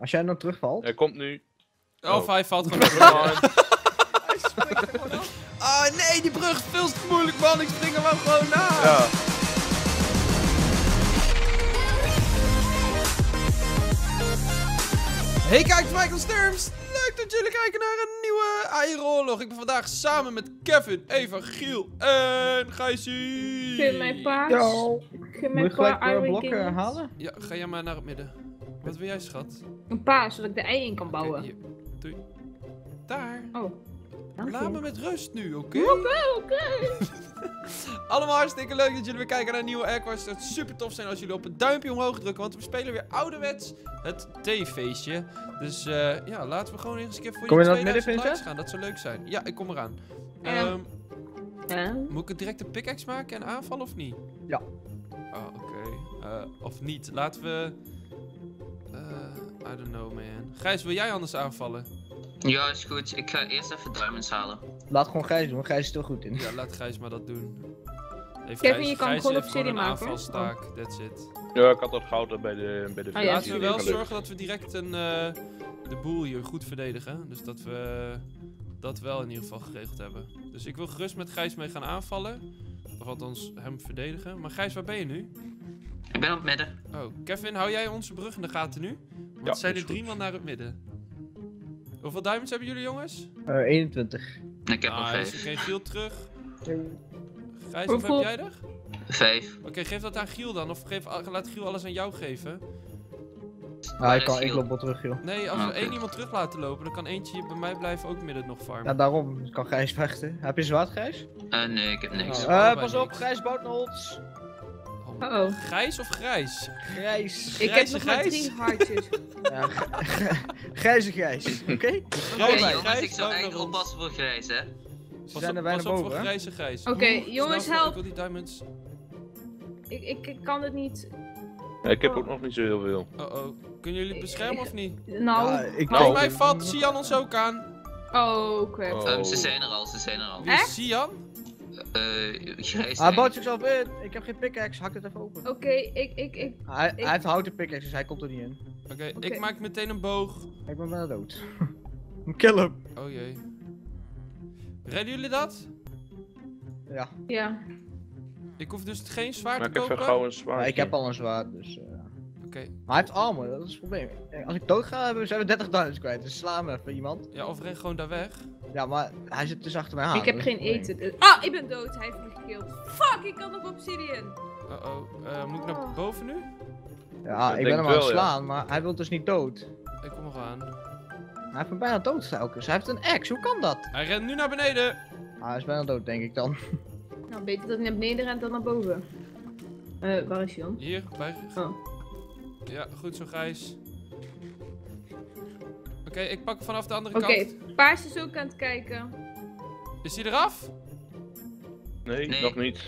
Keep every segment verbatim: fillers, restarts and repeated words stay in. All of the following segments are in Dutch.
Als jij dan terugvalt... Hij komt nu. Oh, oh. Hij valt gewoon terug. Hij springt er gewoon af. Ah nee, die brug is veel te moeilijk, man. Ik spring er maar gewoon na. Ja. Hey, kijkers, Michael Sturms. Leuk dat jullie kijken naar een nieuwe Aerolog. Ik ben vandaag samen met Kevin, Eva, Giel en Gijsie. Kun je mijn paar... Yo. Kun je mijn paar blokken halen? Ja, ga jij maar naar het midden. Wat wil jij, schat? Een paar, zodat ik de ei in kan bouwen. Okay, hier. Doei. Daar. Oh. Laat me met rust nu, oké? Okay? Oké, okay, oké. Okay. Allemaal hartstikke leuk dat jullie weer kijken naar een nieuwe Airquest. Het zou super tof zijn als jullie op het duimpje omhoog drukken. Want we spelen weer ouderwets het theefeestje. Dus uh, ja, laten we gewoon eens een keer voor kom je tweeduizend likes gaan. Dat zou leuk zijn. Ja, ik kom eraan. Uh, um, uh. Moet ik het direct een pickaxe maken en aanvallen of niet? Ja. Oh, oké. Okay. Uh, of niet. Laten we... Uh, I don't know, man. Gijs, wil jij anders aanvallen? Ja, is goed. Ik ga eerst even diamonds halen. Laat gewoon Gijs doen, Gijs is er goed in. Ja, laat Gijs maar dat doen. Even Kevin, Gijs, je kan gewoon op serie maken. Aanvalstaak, oh. That's it. Ja, ik had dat goud bij de, bij de ah, ja. Laten we wel zorgen dat we direct een, uh, de boel hier goed verdedigen. Dus dat we dat wel in ieder geval geregeld hebben. Dus ik wil gerust met Gijs mee gaan aanvallen. Of althans hem verdedigen. Maar Gijs, waar ben je nu? Ik ben op het midden. Oh, Kevin, hou jij onze brug in de gaten nu? Want ja, zijn er drie man naar het midden. Hoeveel diamonds hebben jullie, jongens? Uh, eenentwintig. Ik heb nog vijf. Oké, Giel terug. Gijs, hoeveel heb jij er? vijf. Oké, okay, geef dat aan Giel dan. Of geef, laat Giel alles aan jou geven. Ah, ik kan, ik loop wel terug, Giel. Nee, als we één iemand terug laten lopen, dan kan eentje hier bij mij blijven ook midden nog farmen. Ja, daarom kan Gijs vechten. Heb je zwaard, Gijs? Uh, nee, ik heb niks. Eh, uh, pas op, Gijs bouwt naar ons. Uh oh. Grijs of grijs? Grijs. Ik heb nog maar drie hartjes. Ja, grijs en grijs. Oké? Grijs, ik zou eigenlijk oppassen voor grijs, hè? Ze zijn er bijna boven, hè? Pas op voor grijs en grijs. Oké, jongens, help. Ik wil die diamonds. Ik, ik, ik kan het niet. Ja, ik heb ook nog niet zo heel veel. Oh oh. Kunnen jullie het beschermen of niet? Nou. Volgens mij valt Sian ons ook aan. Oh, crap. Ze zijn er al, ze zijn er al. Wie is Sian? Uh, hij bouwt zichzelf in. Ik heb geen pickaxe, hak het even open. Oké, okay, ik, ik, ik... Hij, ik... hij heeft houten pickaxe, dus hij komt er niet in. Oké, okay, okay. Ik maak meteen een boog. Ik ben wel dood. Kill hem. Oh jee. Redden jullie dat? Ja. Ja. Ik hoef dus geen zwaard te kopen? Ik heb gauw een zwaard. Nou, ik heb al een zwaard, dus... Uh... Oké. Okay. Maar hij heeft armor, dat is het probleem. Als ik dood ga, zijn we dertigduizend kwijt, dus sla me even iemand. Ja, of ren gewoon daar weg. Ja, maar hij zit dus achter mij aan. Ik heb geen eten. Ah, ik ben dood. Hij heeft me gekild. Fuck, ik kan op obsidian. Uh-oh. Uh, moet ik naar boven nu? Ja, ik ben hem aan het slaan, maar hij wil dus niet dood. Ik kom nog aan. Hij heeft me bijna dood telkens. Hij heeft een axe. Hoe kan dat? Hij rent nu naar beneden. Ah, hij is bijna dood, denk ik dan. Nou, beter dat hij naar beneden rent dan naar boven. Eh, waar is hij dan? Hier, bij. Oh. Ja, goed zo, Gijs. Oké, okay, ik pak vanaf de andere okay, kant. Oké, paars is ook aan het kijken. Is hij eraf? Nee, nee, nog niet.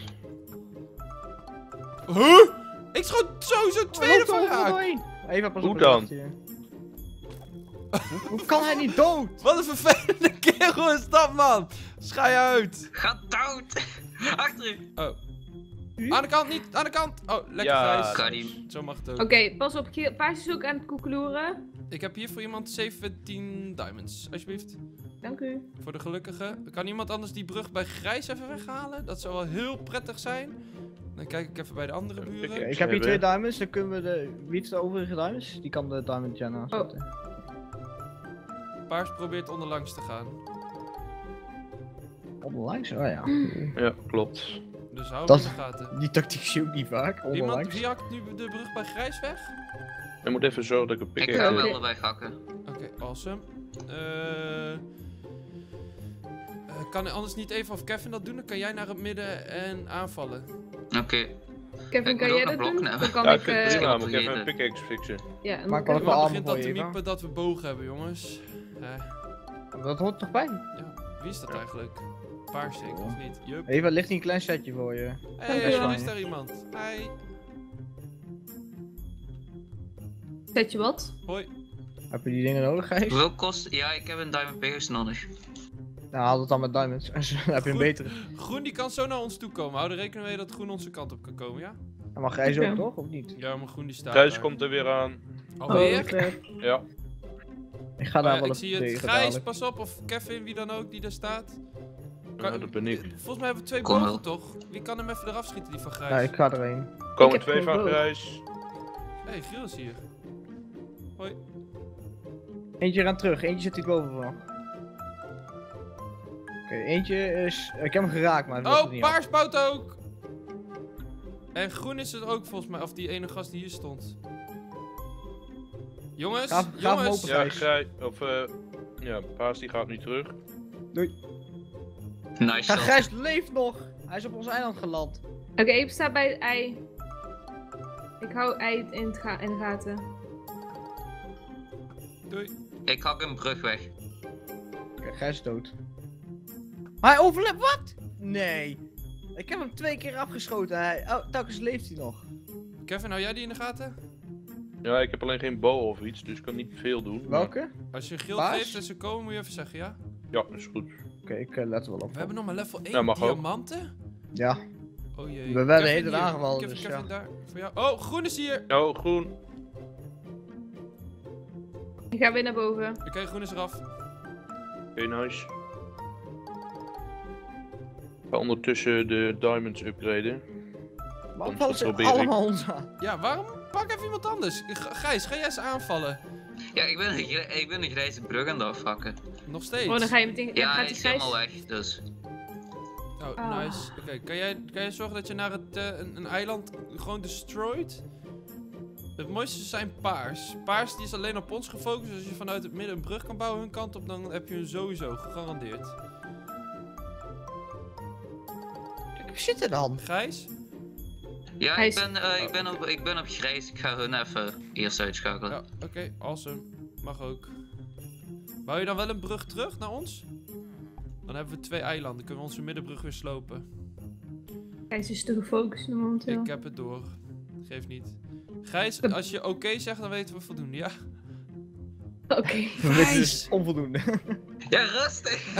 Huh? Ik schoot sowieso tweede van raak. Even pas op. Hoe dan? Hoe kan hij niet dood? Wat een vervelende kerel is dat, man. Schij uit. Ga dood. Achter u. Oh. Aan de kant, niet aan de kant! Oh, lekker Gijs. Ja, zo mag het ook. Oké, okay, pas op, paars is ook aan het koekeloeren. Ik heb hier voor iemand zeventien diamonds, alsjeblieft. Dank u. Voor de gelukkige. Kan iemand anders die brug bij grijs even weghalen? Dat zou wel heel prettig zijn. Dan kijk ik even bij de andere buren. Ik, ik heb hier twee diamonds, dan kunnen we de... Wie is de overige diamonds? Die kan de diamond gen aanzetten. Oh. Paars probeert onderlangs te gaan. Onderlangs? Oh ja. Ja, klopt. Dus hou dat, in de gaten. Die tactiek zie ik niet vaak. Iemand die hakt nu de brug bij grijs weg? Ik moet even zorgen dat ik een pik heb. Ik ga wel erbij hakken. Oké, okay, awesome. Uh, uh, kan anders niet even of Kevin dat doen? Dan kan jij naar het midden en aanvallen. Oké. Okay. Kevin, kan jij dat doen? Dan kan ja, ik, uh, prima, moet ik even een pickaxe fixen. Ja, en maar dan begint voor dat je te miepen dan? Dat we bogen hebben, jongens. Uh. Dat hoort toch bij? Ja, wie is dat ja. eigenlijk? Paars ik, of niet? Jup. Eva, ligt hier een klein setje voor je. Hé, hey, dan is daar iemand. Hi. Zet je wat? Hoi. Heb je die dingen nodig, Gijs? Welk kost? Ja, ik heb een diamond pegers nodig. Nou, haal dat dan met diamonds. Dan heb je een betere. Groen die kan zo naar ons toe komen. Hou er rekening mee dat groen onze kant op kan komen, ja? Maar Gijs ook toch, of niet? Ja, maar groen die staat. Gijs komt er weer aan. Alweer? Oh, ja. Ik ga daar uh, wel ik zie het. Gijs, pas op, of Kevin, wie dan ook die daar staat. Kan, ja, dat ben ik. Volgens mij hebben we twee bogen toch? Wie kan hem even eraf schieten, die van Grijs? Ja, ik ga er een. Komen ik twee van brood. Grijs. Hé, hey, Giel is hier. Hoi. Eentje eraan terug, eentje zit hier boven van. Oké, okay, eentje is... Ik heb hem geraakt, maar... Oh, paars bouwt ook! En groen is het ook volgens mij, of die ene gast die hier stond. Jongens, ga, jongens! Ga open, ja, Grij... Of, eh... Uh, ja, paars die gaat nu terug. Doei. Nice. Ja, Gijs leeft nog! Hij is op ons eiland geland. Oké, okay, ik sta bij het ei. Ik hou ei in, het ga in de gaten. Doei. Ik hak een brug weg. Okay, Gijs is dood. Hij overleeft, wat? Nee. Ik heb hem twee keer afgeschoten. Hij... Oh, telkens leeft hij nog. Kevin, hou jij die in de gaten? Ja, ik heb alleen geen bow of iets, dus ik kan niet veel doen. Welke? Maar... Als je een gild geeft en ze komen, moet je even zeggen, ja? Ja, dat is goed. Oké, okay, ik uh, let er wel op. We hebben nog maar level één ja, diamanten? Ook. Ja. Oh jee. We werden hele dagen aangevallen, dus ja. Daar voor jou. Oh, groen is hier! Oh, groen. Ik ga weer naar boven. Oké, okay, groen is eraf. Oké, okay, nice. Ik ga ondertussen de diamonds upgraden. Waarom vallen ze allemaal ons aan? Ja, waarom pak even iemand anders? Gijs, ga jij ze aanvallen? Ja, ik ben, ik ben een grijze brug aan het afhakken. Nog steeds? Oh, dan ga je meteen... Ja, hij is helemaal weg, dus... Oh, ah. Nice. Oké, okay, kan, jij, kan jij zorgen dat je naar het, uh, een, een eiland gewoon destroyed? Het mooiste zijn paars. Paars die is alleen op ons gefocust, dus als je vanuit het midden een brug kan bouwen hun kant op, dan heb je hun sowieso, gegarandeerd. Kijk, zit er dan? Grijs? Ja, ik ben, uh, oh, ik, ben op, ik ben op grijs. Ik ga hun even eerst uitschakelen. Ja, oké, okay, awesome. Mag ook. Bouw je dan wel een brug terug naar ons? Dan hebben we twee eilanden. Kunnen we onze middenbrug weer slopen. Gijs is te gefocust momenteel. Ik heb het door. Geef niet. Gijs, als je oké okay zegt, dan weten we voldoende, ja? Oké. Okay. Dit is onvoldoende. Ja, rustig!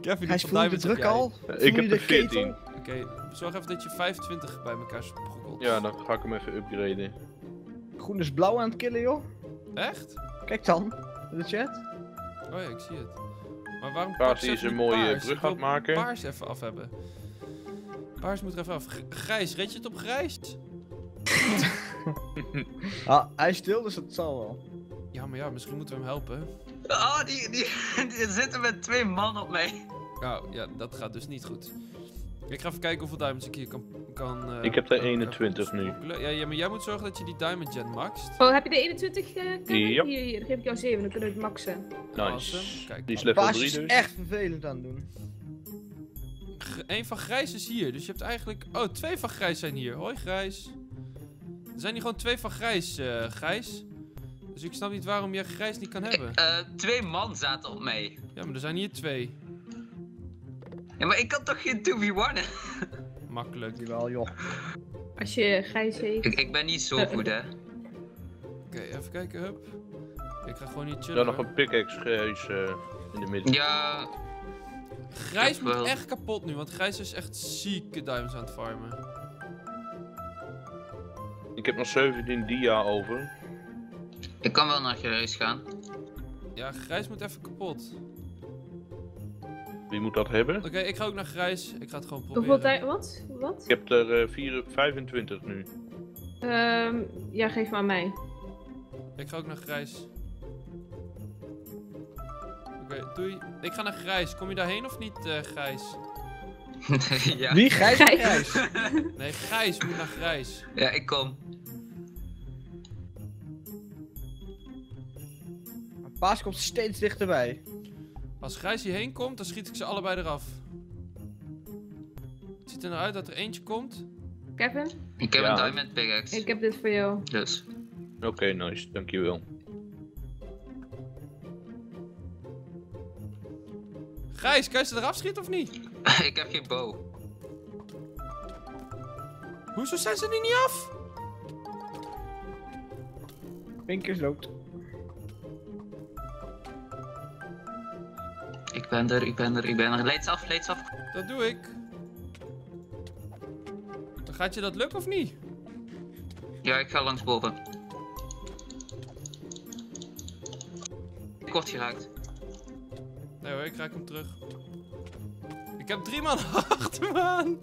Kevin, hij voelde de druk al. Voel ik heb er veertien. Oké, okay, zorg even dat je vijfentwintig bij elkaar sprokkelt. Ja, dan ga ik hem even upgraden. Groen is blauw aan het killen, joh. Echt? Kijk dan, in de chat. Oh ja, ik zie het. Maar waarom paars is een mooie paars? Brug gaat maken? Paars even af hebben. Paars moet er even af. G grijs, red je het op grijs? Ah, hij is stil, dus dat zal wel. Ja, maar ja, misschien moeten we hem helpen. Oh, die, die, die zitten met twee man op mij. Nou, ja, dat gaat dus niet goed. Ik ga even kijken hoeveel diamonds ik hier kan... kan uh, ik heb er eenentwintig nu. Ja, ja, maar jij moet zorgen dat je die diamond gen maxt. Oh, heb je de eenentwintig? Uh, ja. Hier, hier, dan geef ik jou zeven, dan kunnen we het maxen. Nice. Awesome. Kijk, die is level drie dus. Is echt vervelend aan het doen. G Eén van grijs is hier, dus je hebt eigenlijk... Oh, twee van grijs zijn hier. Hoi, grijs. Er zijn hier gewoon twee van grijs, uh, grijs. Dus ik snap niet waarom jij grijs niet kan hebben. Eh, uh, twee man zaten op mij. Ja, maar er zijn hier twee. Ja, maar ik kan toch geen twee v één? Makkelijk. Wel, joh. Als je grijs heeft... Ik, ik ben niet zo goed, hè. Oké, okay, even kijken, hup. Ik ga gewoon niet chillen. Dan nog een pickaxe grijs uh, in de midden. Ja. Grijs moet echt kapot nu, want grijs is echt zieke diamonds aan het farmen. Ik heb nog zeventien dia over. Ik kan wel naar grijs gaan. Ja, grijs moet even kapot. Wie moet dat hebben? Oké, okay, ik ga ook naar grijs. Ik ga het gewoon proberen. Hoeveel wat? Wat? Ik heb er uh, vier, vijfentwintig nu. Um, ja, geef maar aan mij. Ik ga ook naar grijs. Oké, okay, doei. Ik ga naar grijs. Kom je daarheen of niet, uh, grijs? Ja. Wie? Grijs, grijs. Grijs? Nee, grijs moet naar grijs. Ja, ik kom. Paas komt steeds dichterbij. Als grijs hierheen komt, dan schiet ik ze allebei eraf. Het ziet er nou uit dat er eentje komt. Kevin? Ik heb ja. een diamond pickaxe. Ik heb dit voor jou. Yes. Oké, okay, nice. Dankjewel. Grijs, kan je ze eraf schieten of niet? Ik heb geen bow. Hoezo zijn ze er niet af? Pinkers loopt. Ik ben er, ik ben er, ik ben er. Leids af, leids af. Dat doe ik. Dan gaat je dat lukken of niet? Ja, ik ga langs boven. Ik word geraakt. Nee hoor, ik raak hem terug. Ik heb drie man achter me aan.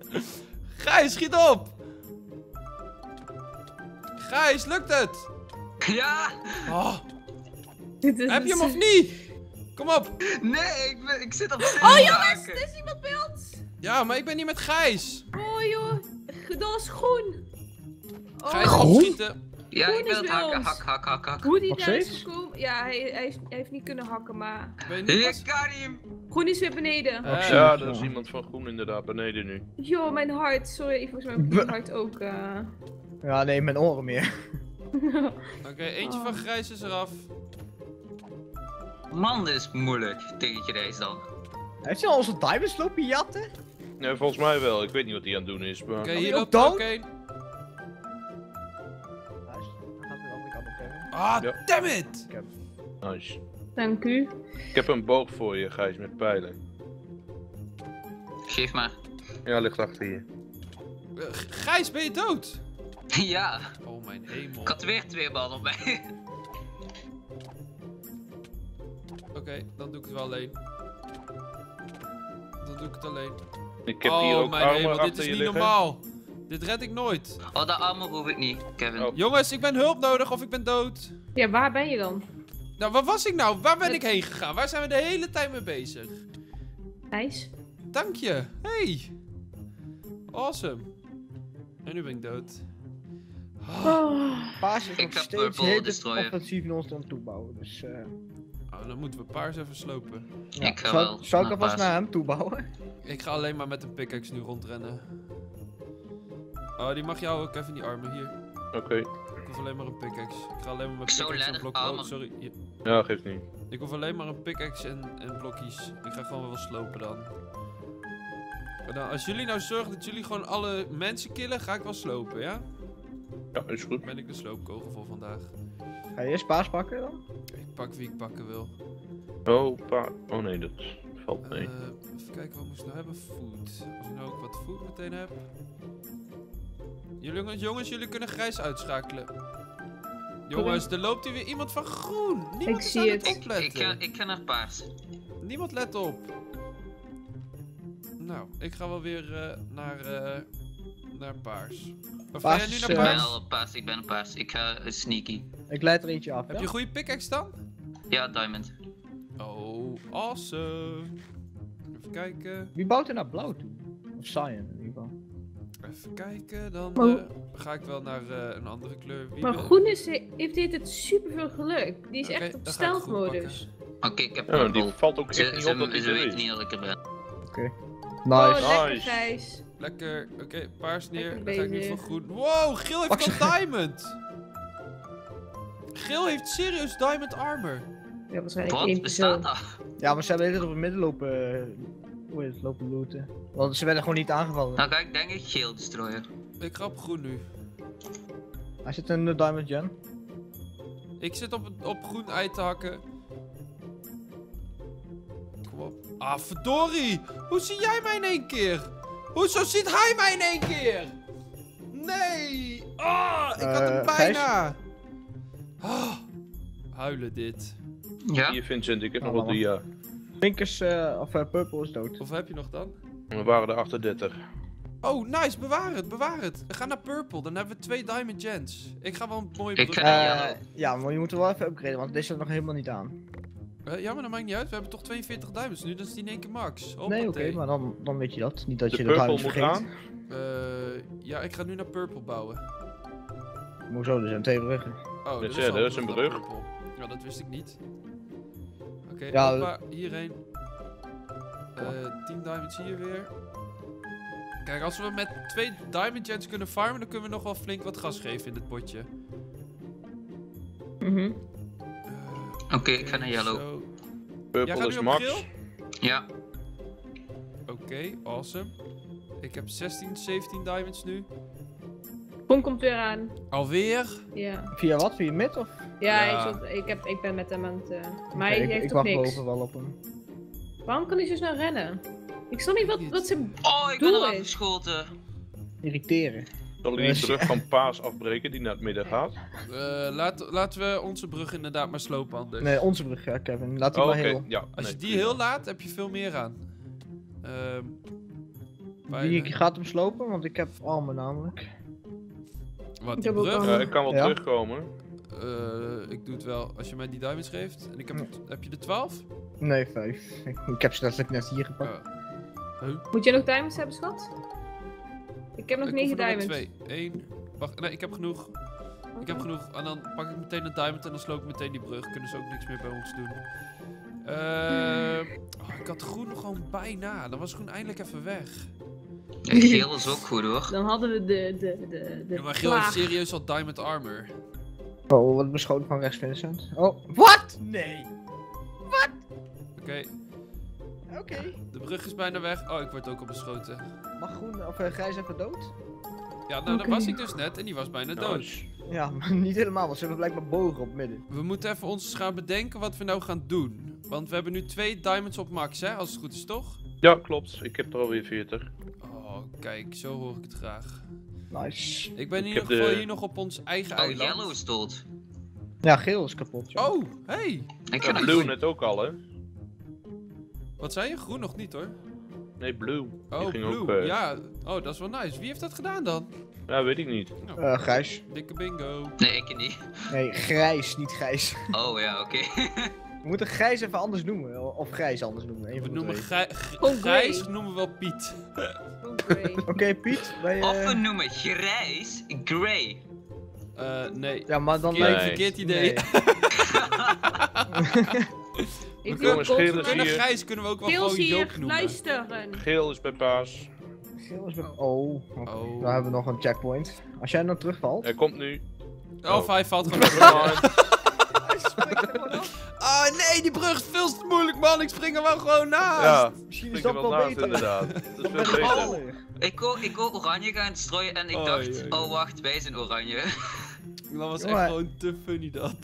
Gijs, schiet op! Gijs, lukt het? Ja! Oh. Dit is heb je hem of niet? Kom op! Nee, ik, ben, ik zit al. Oh jongens, er is iemand bij ons! Ja, maar ik ben niet met Gijs! Oh joh, dat is groen! Oh. Gijs, opschieten! Ja, ik wil het hakken, hak, hak, hak, hak. Hoe die daar is gekomen? Ja, hij, hij, heeft, hij heeft niet kunnen hakken, maar... Ik kan hem! Groen is weer beneden. Uh, ja, er is iemand van groen inderdaad, beneden nu. Yo, mijn hart. Sorry, volgens mij mijn hart ook. Uh... Ja, nee, mijn oren meer. Oké, okay, eentje oh. van grijs is eraf. Man, dit is moeilijk tegen deze dan. Heeft hij al onze diamonds lopen jatten? Nee, volgens mij wel. Ik weet niet wat hij aan het doen is, maar... Oké, okay, hier loopt ook een. Ah, ja. Damn it! Nice. Dank u. Ik heb een boog voor je, Gijs, met pijlen. Geef maar. Ja, ligt achter je. Uh, Gijs, ben je dood? Ja. Oh mijn hemel. Ik had weer twee ballen op mij. Oké, okay, dan doe ik het wel alleen. Dan doe ik het alleen. Ik heb oh, hier ook mijn hemel, dit is niet liggen. Normaal. Dit red ik nooit. Oh, dat armen hoef ik niet, Kevin. Oh. Jongens, ik ben hulp nodig of ik ben dood. Ja, waar ben je dan? Nou, waar was ik nou? Waar ben ik heen gegaan? Waar zijn we de hele tijd mee bezig? Gijs. Dank je. Hey. Awesome. En nu ben ik dood. Oh. Oh. Paars is ik nog steeds heel offensief in ons aan toebouwen, dus... Uh... Oh, dan moeten we paars even slopen. Ja. Ik ga zou, wel zou ik alvast naar hem toebouwen? Ik ga alleen maar met een pickaxe nu rondrennen. Oh, die mag jou ook even die armen hier. Oké. Okay. Ik hoef alleen maar een pickaxe. Ik ga alleen maar mijn pickaxe en blokjes. Oh, sorry. Hier. Ja, geeft niet. Ik hoef alleen maar een pickaxe en, en blokjes. Ik ga gewoon wel slopen dan. Nou, als jullie nou zorgen dat jullie gewoon alle mensen killen, ga ik wel slopen, ja? Ja, is goed. Dan ben ik de sloopkogel voor vandaag. Ga je eerst paars pakken dan? Ik pak wie ik pakken wil. Oh, pa. Oh nee, dat valt mee. Uh, even kijken, wat moest ik nou hebben? Food. Als ik nou ook wat food meteen heb. Jullie, jongens, jullie kunnen grijs uitschakelen. Jongens, er loopt hier weer iemand van groen. Niemand ik zie het. Ik, ik, ga, ik ga naar paars. Niemand let op. Nou, ik ga wel weer uh, naar, uh, naar paars. Of paars, ga jij nu naar paars? Ik ben al op paars, ik ben op paars. Ik ga uh, sneaky. Ik leid er eentje af. Heb ja? je een goede pickaxe dan? Ja, diamond. Oh, awesome. Even kijken. Wie bouwt er naar blauw toe? Of cyan in ieder geval. Even kijken, dan maar, uh, ga ik wel naar uh, een andere kleur. Wie maar wil? Groen is, heeft dit het super veel geluk. Die is okay, echt op stealth-modus. Oké, okay, ik heb ja, die valt ook echt niet op dat ze weten niet dat ik er ben. Oké. Nice. Oh, lekker grijs. Lekker, oké, okay, paars neer. Lekker dan ga ik nu van groen. Wow, geel heeft Wat? al diamond. Geel heeft serieus diamond armor. Ja, waarschijnlijk één persoon. Ja, maar ze hebben hele tijd op het midden lopen... Uh, het lopen looten. Want ze werden gewoon niet aangevallen. Nou kijk, denk ik geel destroyer. Ik ga op groen nu. Hij zit in de diamond gen. Ik zit op, op groen ei te hakken. Kom op. Ah verdorie! Hoe zie jij mij in één keer? Hoezo ziet hij mij in één keer? Nee! Ah, oh, ik had hem uh, bijna! Oh, huilen dit. Ja? Hier Vincent, ik heb oh, nog wel drie jaar. Pink is, uh, of uh, purple is dood. Of heb je nog dan? We waren er achtendertig. Oh, nice, bewaar het, bewaar het. Ga naar purple, dan hebben we twee diamond gens. Ik ga wel een mooie bedoeling. Uh, ja, maar je moet er wel even upgraden, want deze staat nog helemaal niet aan. Uh, ja, maar dat maakt niet uit. We hebben toch tweeënveertig diamonds nu, dat is die in één keer max. Op nee, oké, okay, maar dan, dan weet je dat. Niet dat de je de diamonds vergeet. Aan. Uh, ja, ik ga nu naar purple bouwen. Hoezo, er zijn twee bruggen. Oh, dus ja, er is een brug. Ja, dat wist ik niet. Oké, okay, ja, hierheen. Uh, tien diamonds hier weer. Kijk, als we met twee diamond gens kunnen farmen, dan kunnen we nog wel flink wat gas geven in dit potje. Mhm. Mm uh, Oké, okay, ik ga naar yellow. Zo. Purple ja, is max. Geel? Ja. Oké, okay, awesome. Ik heb zestien, zeventien diamonds nu. Pom komt weer aan. Alweer? Ja. Via wat? Via mid of? Ja, ja. Ik, zat, ik, heb, ik ben met hem aan het... Uh, maar okay, hij ik, heeft ik toch niks. Ik wacht boven wel op hem. Waarom kan hij zo snel rennen? Ik snap niet wat, wat zijn oh, ik doel ben is. Oh, ik ben eraf geschoten. Irriteren. Zal die terug van Paas afbreken die naar het midden gaat? Uh, laat, laten we onze brug inderdaad maar slopen anders. Nee, onze brug, ja, Kevin. Laat die oh, maar okay. heel. Ja, Als nee, je die prima. heel laat, heb je veel meer aan. Uh, die de... gaat hem slopen, want ik heb allemaal namelijk. Wat, die brug? Ja, ik kan wel ja. terugkomen. Uh, ik doe het wel. Als je mij die diamonds geeft. En ik heb, heb je de twaalf? Nee, vijf. Ik, ik heb ze letterlijk net hier gepakt. Uh, huh? Moet jij nog diamonds hebben, schat? Ik heb nog negen diamonds. twee, één. Wacht, nee, ik heb genoeg. Okay. Ik heb genoeg. En dan pak ik meteen een diamond en dan sloop ik meteen die brug. Kunnen ze ook niks meer bij ons doen. Uh, oh, ik had groen gewoon bijna. Dan was groen eindelijk even weg. En geel is ook goed hoor. Dan hadden we de. de, de, de ja, maar geel heeft serieus al diamond armor. Oh, wat beschoten van rechts, Vincent. Oh, wat? Nee. Wat? Oké. Okay. Oké. Okay. De brug is bijna weg. Oh, ik word ook al beschoten. Mag groen of uh, grijs even dood? Ja, nou okay. dat was ik dus net en die was bijna dood. Oh. Ja, maar niet helemaal, want ze hebben blijkbaar bogen op midden. We moeten even ons gaan bedenken wat we nou gaan doen. Want we hebben nu twee diamonds op max, hè, als het goed is, toch? Ja, klopt. Ik heb er alweer veertig. Oh, kijk, zo hoor ik het graag. Nice. Ik ben in ieder geval de... hier nog op ons eigen oh, eiland. Oh, yellow is dood. Ja, geel is kapot. Ja. Oh, hey. Ik heb blue net ook al, hè. Wat zei je? Groen nog niet, hoor. Nee, blue. Oh, die ging blue. Ook, uh... ja. Oh, dat is wel nice. Wie heeft dat gedaan dan? Ja, weet ik niet. Eh, uh, grijs. Dikke bingo. Nee, ik niet. Nee, grijs, niet grijs. Oh ja, oké. Okay. We moeten grijs even anders noemen. Of grijs anders noemen. Even we noemen grij oh, grijs noemen we wel Piet. Oké, okay, Piet. Wij, uh... Of we noemen grijs grey. Uh, nee. Ja, maar dan lijkt het verkeerd idee. Nee. Ik wil kunnen grijs kunnen we ook wel geel gewoon Joop noemen. Luisteren. Geel is bij Paas. Geel is bij Oh. Okay. oh. Daar hebben we nog een checkpoint. Als jij nou terugvalt. Hij komt nu. Oh, oh. hij valt gewoon terug. Ah oh, nee, die brug is veel te moeilijk man, ik spring er wel gewoon naast. Ja, misschien is dat wel, wel naast, beter. Inderdaad. Dat is veel beter. Oh, ik wil ik oranje gaan strooien en ik oh, dacht, jee, jee. oh wacht, wij zijn oranje. Dat was echt gewoon te funny dat.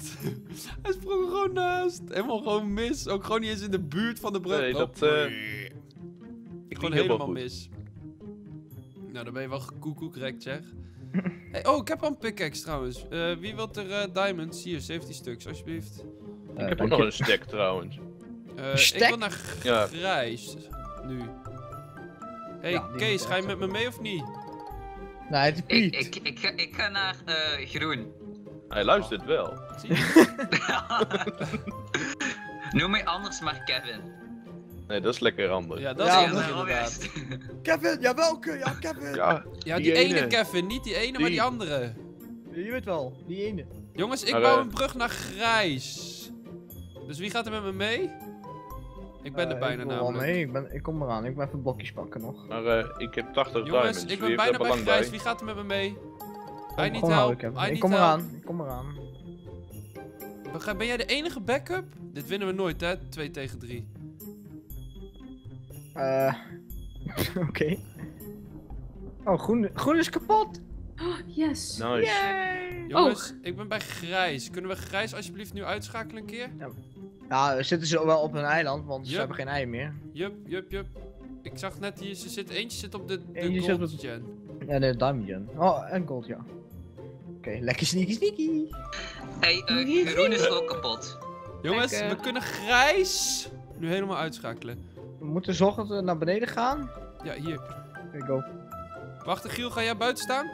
Hij sprong gewoon naast. Helemaal gewoon mis. Ook gewoon niet eens in de buurt van de brug. Nee, dat... Uh, ik gewoon helemaal goed. mis. Nou, dan ben je wel gekoekoekrekt, zeg. Hey, oh, ik heb al een pickaxe trouwens. Uh, wie wilt er uh, diamonds? Hier, zeventien stuks, alsjeblieft. Uh, ik heb ook nog een stack trouwens. Uh, stack? Ik wil naar grijs. Ja. Nu. Hey, ja, Kees, ga je met me mee of niet? Nee, het is Piet. Ik, ik, ik, ga, ik ga naar uh, groen. Hij luistert oh. wel. Zie je? Noem mij anders maar Kevin. Nee, dat is lekker anders. Ja, dat ja, is anders inderdaad. Kevin, ja welke? Ja, Kevin. Ja, ja die, die ene. ene Kevin. Niet die ene, die. maar die andere. Je weet wel, die ene. Jongens, ik maar, bouw uh... een brug naar grijs. Dus wie gaat er met me mee? Ik ben uh, er bijna ik namelijk. Nee, ik, ben, ik kom eraan. Ik ben even blokjes pakken nog. Maar uh, ik heb tachtig Jongens, diamonds. Jongens, ik ben bijna bij grijs. Wie gaat er met me mee? Hij niet help. Ik kom eraan. Ik kom eraan. Ben jij de enige backup? Dit winnen we nooit, hè? twee tegen drie. Eh... Oké. Okay. Oh, groen, groen is kapot! Oh, yes! Nice. Yay. Jongens, oh. ik ben bij grijs. Kunnen we grijs alsjeblieft nu uitschakelen een keer? Ja. Nou, zitten ze wel op een eiland, want yep. ze hebben geen ei meer. Jup, jup, jup. Ik zag net hier, ze zit, eentje zit op de, de gold zit op het... gen. Ja, de diamond gen. Oh, en gold, ja. Oké, okay, lekker sneaky sneaky. Hé, hey, uh, groen is ook kapot. Jongens, Kijk, uh... we kunnen grijs nu helemaal uitschakelen. We moeten zorgen dat we naar beneden gaan. Ja, hier. Oké, okay, go. Wacht, Giel, ga jij buiten staan?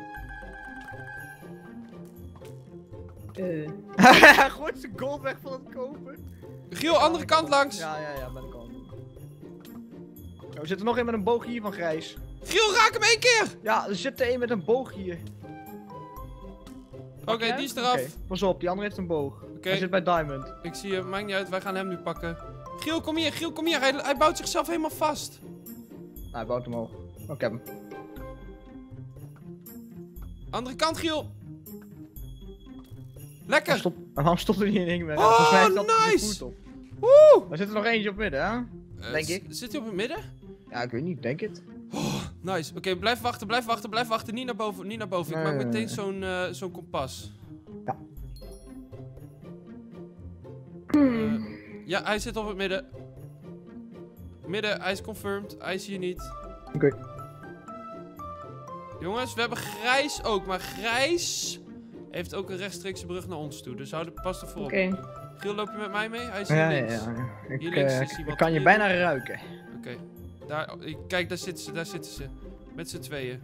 Eh... Hij gooit zijn gold weg van het kopen. Giel, andere kant langs! Ja, ja, ja, ben ik al. Oh, er zit er nog een met een boog hier van grijs. Giel, raak hem één keer! Ja, er zit er een met een boog hier. Oké, okay, die is eraf. Okay. Pas op, die andere heeft een boog. Okay. Hij zit bij diamond. Ik zie hem, maakt niet uit, wij gaan hem nu pakken. Giel, kom hier, Giel, kom hier. Hij, hij bouwt zichzelf helemaal vast. Nou, hij bouwt hem omhoog. Oh, ik heb hem. Andere kant, Giel! Lekker! Oh, stop. Waarom stopt er niet in één keer? Oh, mij nice! Op. Woe! Er zit er nog eentje op midden, hè? Uh, denk ik. Zit hij op het midden? Ja, ik weet niet, denk het. Oh, nice. Oké, okay, blijf wachten, blijf wachten, blijf wachten. Niet naar boven, niet naar boven. Nee, ik maak meteen zo'n uh, zo'n kompas. Ja. Uh, ja, hij zit op het midden. Midden, hij is confirmed. Hij is hier niet. Oké. Okay. Jongens, we hebben grijs ook. Maar grijs heeft ook een rechtstreekse brug naar ons toe. Dus hou er pas ervoor op. Oké. Okay. Giel, loop je met mij mee? Hij is hier ja, links. Ja, ja. Ik, hier links uh, is hij wat kan je bijna ruiken. Oké. Okay. Daar, kijk, daar zitten ze. Daar zitten ze. Met z'n tweeën.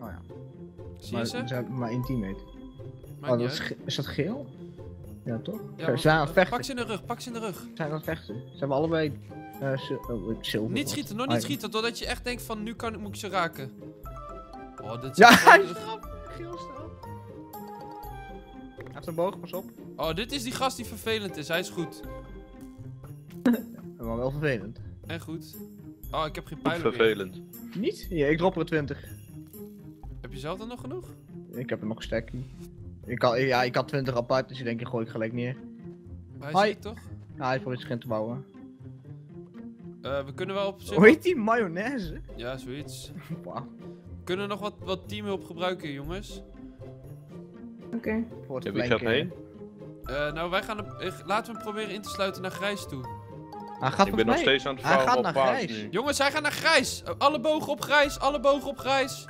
Oh ja. Zie je ze? Ze maar één teammate. Oh, dat is, is dat geel? Ja, toch? Ja, ze zijn aan het vechten. Pak ze in de rug, pak ze in de rug. Ze zijn aan het vechten. Ze hebben allebei uh, oh, zilver. Niet schieten, nog niet schieten, totdat je echt denkt van nu kan, moet ik ze raken. Oh, dat is ja, hij is erop. Geel is erop. Hij heeft een boog, pas op. Oh, dit is die gast die vervelend is. Hij is goed. Maar wel vervelend. En goed. Oh, ik heb geen pijlen meer. Vervelend. Niet? Ja, ik drop er twintig. Heb je zelf dan nog genoeg? Ik heb er nog een stekje. Ik had, ja, ik had twintig apart, dus ik denk, ik gooi ik gelijk neer. Maar hij zit toch? Ja, hij probeert zich te bouwen. Uh, we kunnen wel op zich... Hoe heet die mayonaise? Ja, zoiets. Wow. We kunnen nog wat, wat teamhulp gebruiken, jongens. Oké. Okay. Ja, wie gaat heen? Uh, nou, wij gaan... Op, eh, laten we hem proberen in te sluiten naar grijs toe. Hij gaat ik ben nog steeds aan het vouwen. Hij gaat naar grijs. Jongens, hij gaat naar grijs. Alle bogen op grijs, alle bogen op grijs.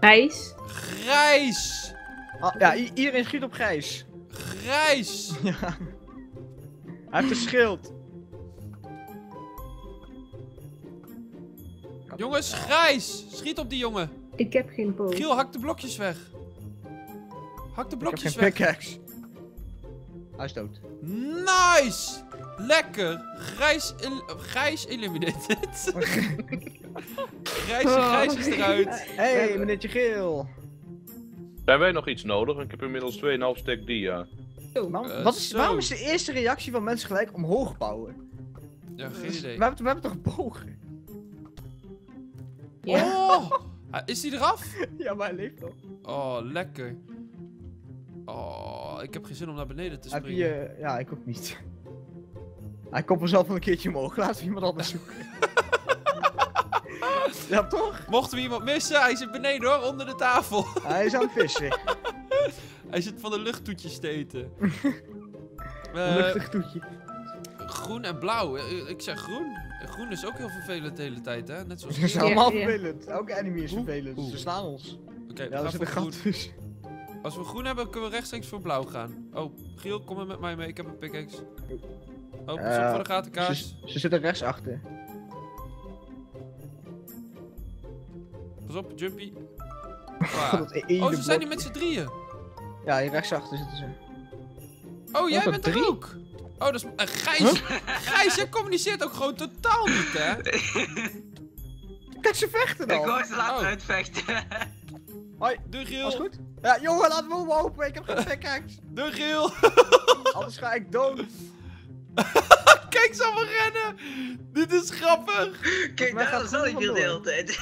Grijs? Grijs! Ah, ja, iedereen schiet op grijs. Grijs! Ja. Hij heeft een schild. Jongens, grijs! Schiet op die jongen. Ik heb geen boog. Giel, hak de blokjes weg. Hak de blokjes weg. Ik heb geen pickaxe. Hij is dood. Nice! Lekker! Grijs, el grijs eliminated. Grijs, grijs is eruit. Hé, hey, meneertje Geel. Zijn wij nog iets nodig? Ik heb inmiddels twee en een half stek dia. Yo, waarom, uh, wat is, waarom is de eerste reactie van mensen gelijk omhoog bouwen? Ja, geen idee. We hebben, we hebben toch bogen? Yeah. Oh! Is die eraf? Ja, maar hij leeft nog. Oh, lekker. Oh, ik heb geen zin om naar beneden te springen. Heb je, uh, ja, ik ook niet. Hij komt er zelf wel een keertje omhoog. Laten we iemand anders zoeken. Ja, toch? Mochten we iemand missen, hij zit beneden hoor, onder de tafel. Hij is aan het vissen. Hij zit van de luchttoetjes te eten. uh, Luchtig toetje. Groen en blauw. Ik zeg groen. Groen is ook heel vervelend de hele tijd, hè? Net zoals... Ze zijn allemaal vervelend. Elke enemy is vervelend. Ze slaan ons. Oké, okay, ja, we gaan voor groen. Als we groen hebben, kunnen we rechtstreeks voor blauw gaan. Oh, Giel, kom er met mij mee. Ik heb een pickaxe. Oh, pas op uh, voor de gatenkaars. Ze, ze zitten rechts achter. Pas op, Jumpy. Oh, ja. Oh, ze zijn nu met z'n drieën. Ja, hier rechtsachter zitten ze. Oh, jij bent er ook. Oh, dat is... Uh, Gijs, huh? Gijs, jij communiceert ook gewoon totaal niet, hè? Kijk, ze vechten dan. Ik hoor ze laten oh. uitvechten. Hoi. De Giel. Alles goed? Ja, jongen, laat me open. Ik heb geen pickaxe. De Giel. Anders ga ik dood. Kijk, ze allemaal rennen. Dit is grappig. Kijk, daar zal ik hier de hele tijd.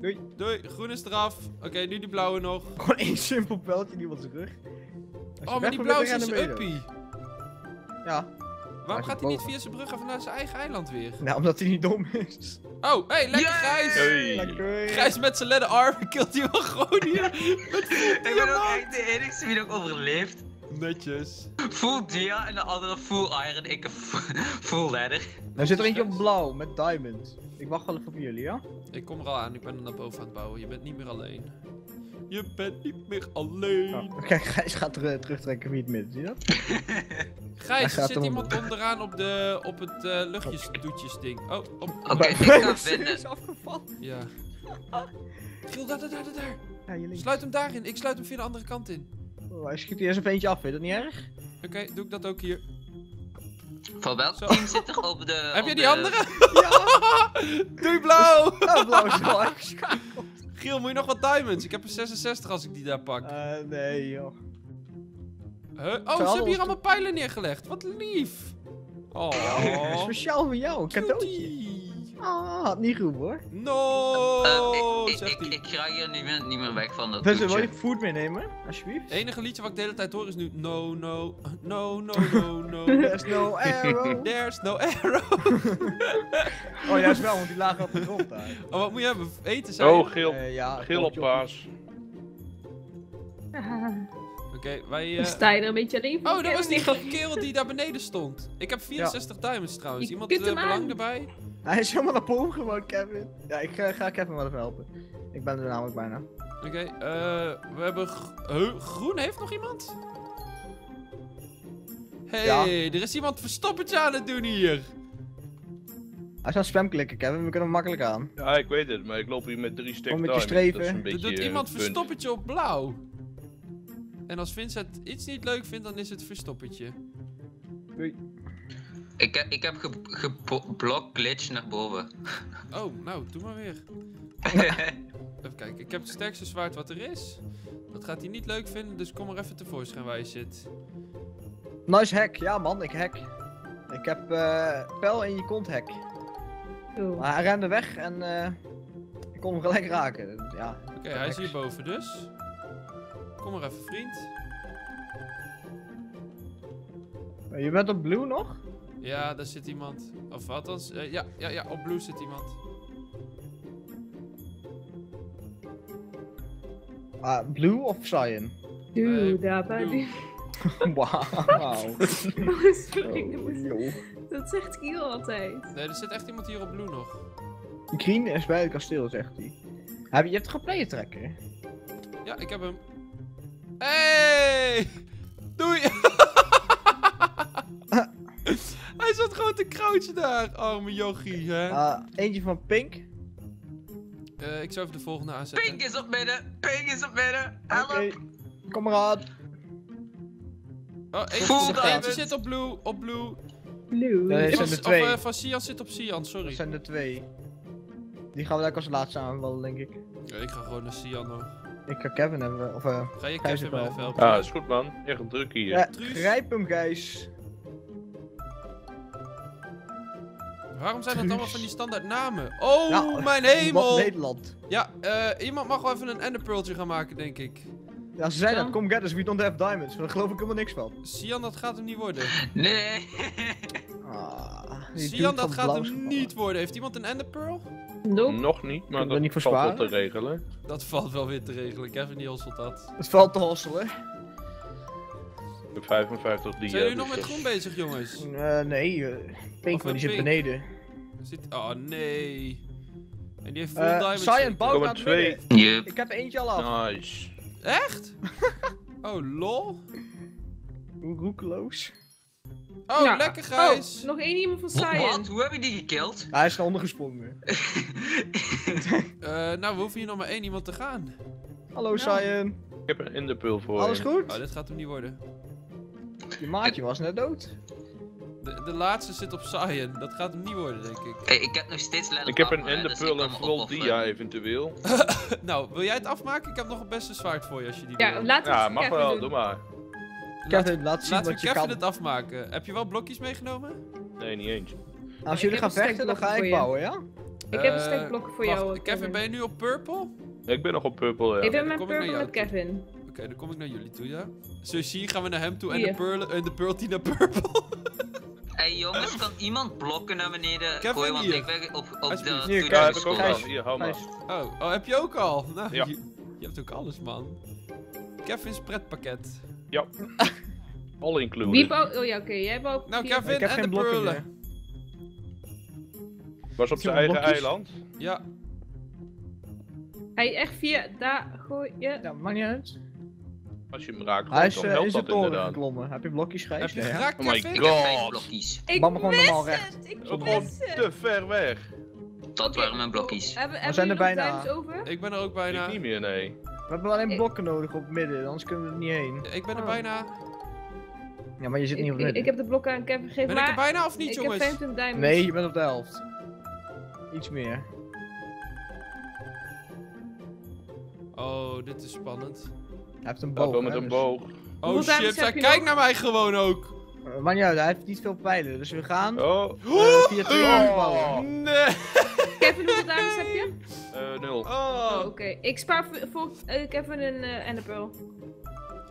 Doei. Doei, groen is eraf. Oké, okay, nu die blauwe nog. Gewoon één simpel pijltje in iemands rug. Oh, maar die blauwe is een uppie. Ja. Waarom gaat hij niet via zijn brug even naar zijn eigen eiland weer? Nou, omdat hij niet dom is. Oh, hé, hey, lekker Grijs. Hey. Grijs met zijn ledden arm killt hij wel gewoon hier. Ik ben man. ook echt de enigste die ook overleeft. Netjes. Full dia en de andere full iron. Ik heb full ladder. Er zit er eentje op blauw met diamond. Ik wacht wel even op jullie, ja? Ik kom er al aan, ik ben er naar boven aan het bouwen. Je bent niet meer alleen. Je bent niet meer alleen. Oh, kijk, Gijs gaat er, uh, terugtrekken wie het midden, zie je dat? Gijs, er zit om... iemand onderaan op, de, op het uh, luchtjes-doetjes-ding. Oh, op, op. Oké, okay, ik ga binnen. Is afgevallen. Ja. Giel, daar, daar, daar, daar. Ja, sluit hem daarin, ik sluit hem via de andere kant in. Oh, hij schiet eerst even eentje af, vind je dat niet erg? Oké, okay, doe ik dat ook hier. Van welk Zo. team zit toch op de... Heb je die de... andere? Ja! Doei blauw! Ja, blauw is wel uitgeschakeld. Giel, moet je nog wat diamonds? Ik heb een zesenzestig als ik die daar pak. Uh, nee joh. Huh? Oh, Terwijl ze hebben hier allemaal pijlen neergelegd. Wat lief! Oh. Ja, speciaal voor jou, een cadeautje. Ah, had niet goed hoor. No. Uh, ik, ik, ik, ik ga hier niet meer, niet meer weg van dat liedje. Dus wil je food meenemen, alsjeblieft? Het enige liedje wat ik de hele tijd hoor is nu no, no, no, no, no, no. There's no arrow. There's no arrow. Oh, juist wel, want die lagen op de grond daar. Oh, wat moet je hebben? Eten zijn? Oh, geel. Uh, ja, geel op paas. Oké, okay, wij... Uh... sta je er een beetje alleen voor? Oh, dat was die kerel die daar beneden stond. Ik heb vierenzestig ja. diamonds trouwens. Iemand uh, belang erbij? Hij is helemaal naar boven gewoon, Kevin. Ja, ik uh, ga Kevin wel even helpen. Ik ben er namelijk bijna. Oké, okay, uh, we hebben... Huh, groen heeft nog iemand? Hé, hey, ja. Er is iemand verstoppertje aan het doen hier. Hij zou spam klikken, Kevin. We kunnen hem makkelijk aan. Ja, ik weet het, maar ik loop hier met drie stukken. Met je streven. Dat is een beetje, er doet iemand punt. Verstoppertje op blauw. En als Vincent iets niet leuk vindt, dan is het verstoppertje. Doei. Ik heb, ik heb geblokt ge glitch naar boven. Oh, nou, doe maar weer. Even kijken, ik heb het sterkste zwaard wat er is. Dat gaat hij niet leuk vinden, dus kom maar even tevoorschijn waar je zit. Nice hack, ja man, ik hack. Ik heb uh, pijl in je kont hack. Oeh. Maar hij rende weg en uh, ik kon hem gelijk raken. Ja, oké, okay, hij is hierboven dus. Kom maar even, vriend. Je bent op blue nog? Ja, daar zit iemand. Of althans, uh, ja, ja, ja, op blue zit iemand. Uh, blue of cyan? Blue, uh, daar ben ik. Wauw. Sorry, dat, was... dat zegt Kiel altijd. Nee, er zit echt iemand hier op blue nog. Green is bij het kasteel, zegt hij. Heb je, je hebt geplayed tracker? Ja, ik heb hem. Hey! Doei! Hij zat gewoon te crouchen daar, arme jochie, hè? Uh, eentje van Pink. Uh, ik zou even de volgende aanzetten. Pink is op midden! Pink is op midden! Help! Okay. Kom maar aan! Oh, eentje, eentje zit op blue, op blue. Blue? Nee, zijn er twee. Of, uh, van Sian zit op Sian, sorry. Dat zijn er twee. Die gaan we lekker als laatste aanvallen, denk ik. Ja, ik ga gewoon naar Sian hoor. Ik ga Kevin hebben, of uh, ga je Kevin even helpen? Ja, ah, is goed man. Echt druk hier. Ja, grijp hem, Gijs. Waarom zijn dat allemaal van die standaard namen? Oh, ja, mijn hemel! Nederland. Ja, uh, iemand mag wel even een enderpearltje gaan maken, denk ik. Ja, ze zeiden dat. Come get us, we don't have diamonds. Maar daar geloof ik helemaal niks van. Sian, dat gaat hem niet worden. Nee. Ah, Sian, dat gaat hem gevallen. niet worden. Heeft iemand een enderpearl? Nope. Nog niet, maar dat niet valt wel te regelen. Dat valt wel weer te regelen. Kevin die hosselt dat. Het valt te hosselen. Ik heb vijfenvijftig die. Zijn jullie nog met groen bezig, jongens? Uh, nee, uh, Pink, maar die pink. zit beneden. Zit... Oh nee. En die heeft full uh, diamonds. Cyan bouwt aan twee. Yep. Ik heb eentje al af. Nice. Echt? Oh lol. Roekeloos. Oh, ja. Lekker Gijs! Oh, nog één iemand van Cyan. Wat? Hoe heb je die gekillt? Hij is naar ondergesprongen. uh, nou, we hoeven hier nog maar één iemand te gaan. Hallo Cyan. Ja. Ik heb een enderpearl voor Alles je. goed? Oh, dit gaat hem niet worden. Je maatje was net dood. De, de laatste zit op Cyan. Dat gaat hem niet worden, denk ik. Hey, ik heb nog steeds Ik heb een enderpearl dus en vooral dia eventueel. Nou, wil jij het afmaken? Ik heb nog het beste zwaard voor je als je die ja, wil. Laat het ja, mag wel. Doen. Doe maar. Kevin, laat zien Laten wat je Kevin kan. het afmaken. Heb je wel blokjes meegenomen? Nee, niet eens. Nou, als jullie gaan vechten, dan ga ik bouwen, ja? Ik uh, heb een stuk blokken voor wacht, jou. Kevin, Kevin, ben je nu op purple? Ja, ik ben nog op purple, ja. Ik ben met purple met Kevin. Oké, okay, dan kom ik naar jullie toe, ja. Sushi, so, gaan we naar hem toe en de, pearl, en de pearl die naar purple. Hé hey, jongens, kan iemand blokken naar beneden Kevin gooien? Want hier. ik ben op, op de... Hier, ja, heb ik ook al. Hier, hou maar. Oh, oh, heb je ook al? Nou, ja. je, je hebt ook alles, man. Kevin's pretpakket. Ja. All included. Wie bouwt... Oh ja, oké. Okay. Jij bouwt... Nou, Kevin ik heb en de pearlen. Was op zijn eigen blokjes? eiland. Ja. Hij hey, echt via... Daar gooi je... Dat maakt niet uit. Als je hem raakt, hij is, dan helpt is dat inderdaad. Geklommen. Heb je blokjes gegeven? Heb je geraakt, ja. Kevin? Oh my god. Blokjes. Ik Bam, gewoon mis normaal het! Recht. Ik mis gewoon het! te ver weg. Dat okay. waren mijn blokjes. Hebben, hebben we zijn er bijna. Ik ben er ook bijna. Ik niet meer, nee. We hebben alleen blokken ik... nodig op midden, anders kunnen we er niet heen. Ik ben er oh. bijna. Ja, maar je zit niet ik, op midden. Ik, ik heb de blokken aan Kevin gegeven. Ben maar... ik er bijna of niet, ik jongens? Ik heb diamonds. Nee, je bent op de helft. Iets meer. Oh, dit is spannend. Hij heeft een boog. Wel met hè, een dus... boog. Oh Hoe shit, hij kijkt naar mij gewoon ook. Uh, maar ja, hij heeft niet veel pijlen, dus we gaan. Oh. Uh, via twee oh. bouwen. Nee. Kevin, hoeveel dames heb je? Uh, nul. Oh, oké. Okay. Ik spaar voor uh, Kevin een uh, enderpearl.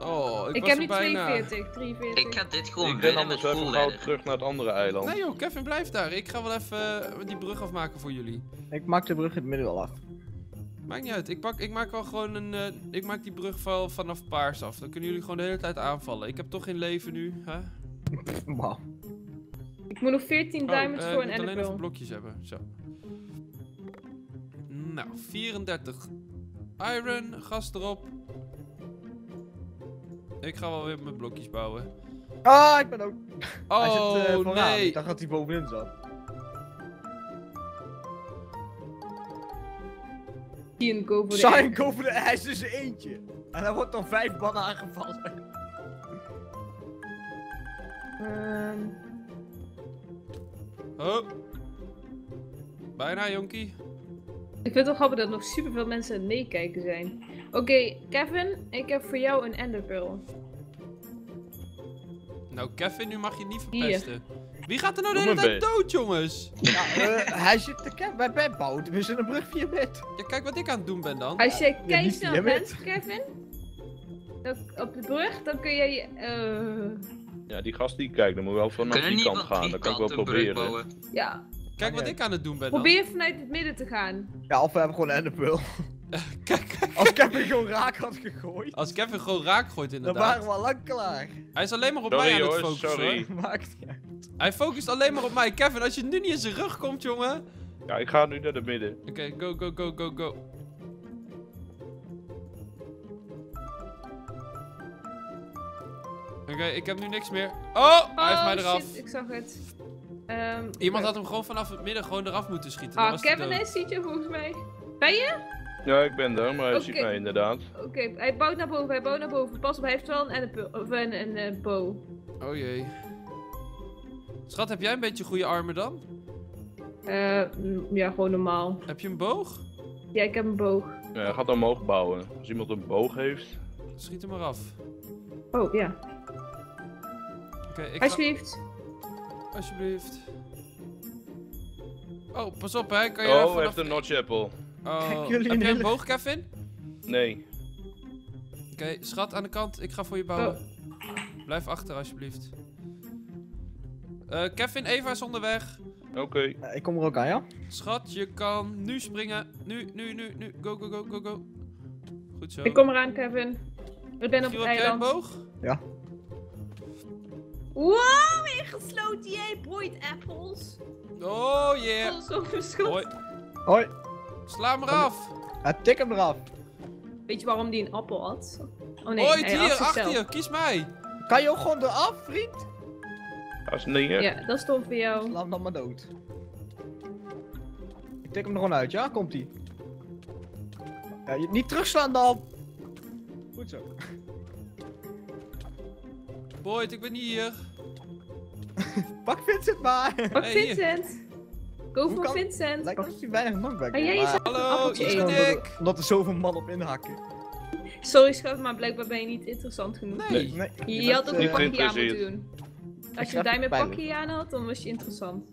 Oh, ik, ik was heb nu tweeënveertig, drieënveertig. Ik ga dit gewoon ik ben anders even gauw terug naar het andere eiland. Nee joh, Kevin blijft daar. Ik ga wel even uh, die brug afmaken voor jullie. Ik maak de brug in het midden al af. Maakt niet uit. Ik, pak, ik maak wel gewoon een... Uh, ik maak die brug wel vanaf paars af. Dan kunnen jullie gewoon de hele tijd aanvallen. Ik heb toch geen leven nu, hè? Wow. Ik moet nog veertien oh, diamonds uh, voor een enderpearl. Ik moet alleen even blokjes hebben, zo. Nou, vierendertig Iron, gas erop. Ik ga wel weer mijn blokjes bouwen. Ah, ik ben ook... Oh, hij zit, uh, nee. Ik dacht dat hij bovenin zat. Simon, go voor de... Go voor de... Hij is dus eentje. En hij wordt dan vijf mannen aangevallen. Um... Hop. Bijna, jonkie. Ik vind het wel grappig dat nog superveel mensen aan het meekijken zijn. Oké, okay, Kevin, ik heb voor jou een enderpearl. Nou, Kevin, nu mag je niet verpesten. Hier. Wie gaat er nou de hele tijd dood, jongens? Ja, uh, hij zit te kijken bij bed bouwen. We zijn een brug via bed. Ja, kijk wat ik aan het doen ben dan. Als jij uh, kijkt naar bent, Kevin, dan, op de brug, dan kun jij... Uh... Ja, die gast die kijkt, dan moet wel vanaf die kant gaan. Dat kan ik wel proberen. Ja. Kijk wat ik aan het doen ben dan. Probeer vanuit het midden te gaan. Ja, of we hebben gewoon een enderpearl. Kijk, kijk, kijk. Als Kevin gewoon raak had gegooid. Als Kevin gewoon raak gooit inderdaad. Dan waren we al lang klaar. Hij is alleen maar op sorry, mij aan het focussen. Sorry. Maakt niet uit. Hij focust alleen maar op mij. Kevin, als je nu niet in zijn rug komt, jongen. Ja, ik ga nu naar het midden. Oké, okay, go, go, go, go, go. Oké, okay, ik heb nu niks meer. Oh, oh hij heeft mij eraf. Shit, ik zag het. Um, Iemand had hem gewoon vanaf het midden gewoon eraf moeten schieten. Ah, Kevin hij ziet je volgens mij. Ben je? Ja, ik ben er, maar hij okay. ziet mij inderdaad. Oké, okay. Hij bouwt naar boven, hij bouwt naar boven. Pas op, hij heeft wel een, of een, een, een bow. Oh jee. Schat, heb jij een beetje goede armen dan? Eh, uh, ja, gewoon normaal. Heb je een boog? Ja, ik heb een boog. Ja, hij gaat omhoog bouwen. Als iemand een boog heeft... Schiet hem maar af. Oh, ja. Okay, ik alsjeblieft. Ga... Alsjeblieft. Oh, pas op hè, kan je... Oh, hij heeft een notch apple. Oh, heb jij een boog, Kevin? Nee. Oké, okay, schat aan de kant, ik ga voor je bouwen. Oh. Blijf achter, alsjeblieft. Uh, Kevin, Eva is onderweg. Oké. Okay. Uh, ik kom er ook aan, ja? Schat, je kan nu springen. Nu, nu, nu, nu. Go, go, go, go, go. Goed zo. Ik kom eraan, Kevin. Ik ben op het eiland. Heb jij een boog? Ja. Wow, ingesloten, jij broeit appels. Oh yeah. Dat is ook een schot. Hoi. Hoi. Sla hem eraf. Ja, tik hem eraf. Weet je waarom die een appel had? Oh nee, Ooit, hij hier, achter je, kies mij. Kan je ook gewoon eraf, vriend? Dat is niet, hè? Ja, dat is dom voor jou. Laat hem dan maar dood. Ik tik hem er gewoon uit, ja? Komt-ie. Ja, niet terugslaan dan. Goed zo. Boyd, ik ben hier. Pak Vincent maar. Pak hey, Vincent. Hier. Go voor Vincent. Lijkt alsof hij weinig knockback ah, jij maar... Hallo, ik. Omdat er zoveel man op inhakken. Sorry schat, maar blijkbaar ben je niet interessant genoeg. Nee. nee. Je, je had ook een pakje aan moeten doen. Als je daarmee een pakje aan had, dan was je interessant.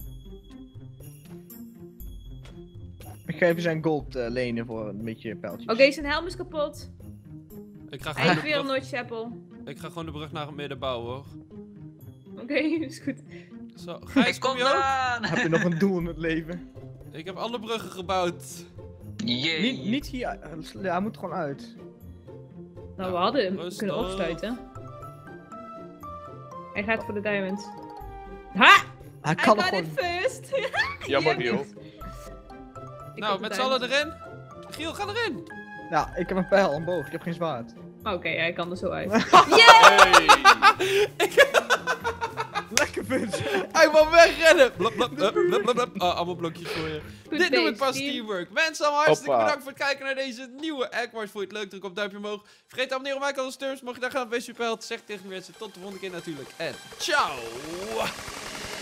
Ik ga even zijn gold uh, lenen voor een beetje pijltjes. Oké, okay, zijn helm is kapot. Ik ga Hij heeft weer een Notch Apple. Ik ga gewoon de brug naar het midden bouwen hoor. Oké, okay, is goed. Zo, Gijs, kom je ook? Heb je nog een doel in het leven? Ik heb alle bruggen gebouwd. Jee. Niet, niet hier, hij moet gewoon uit. Nou, ja, we hadden hem rustig kunnen opstuiten. Hij gaat voor de diamond. Ha! Hij kan het gewoon. First. Ja, maar Giel. Nou, met z'n allen erin. Giel, ga erin. Ja, ik heb een pijl, een boog, ik heb geen zwaard. Oké, okay, hij kan er zo uit. Yay! Lekker punt. Hij wil wegrennen. Blop, blop, blop, blop, blop, blop. Oh, allemaal blokjes voor je. Good Dit noem ik pas teamwork. Mensen, allemaal hartstikke Hoppa. bedankt voor het kijken naar deze nieuwe Egg Wars. Vond je het leuk? Druk op duimpje omhoog. Vergeet te abonneren op Michael Sturms. Mocht je daar gaan, wees je pijl. Zeg tegen mensen, tot de volgende keer natuurlijk. En ciao!